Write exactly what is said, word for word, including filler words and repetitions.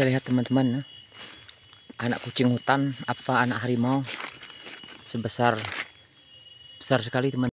Kita lihat teman-teman ya. Anak kucing hutan apa anak harimau sebesar besar sekali teman-teman.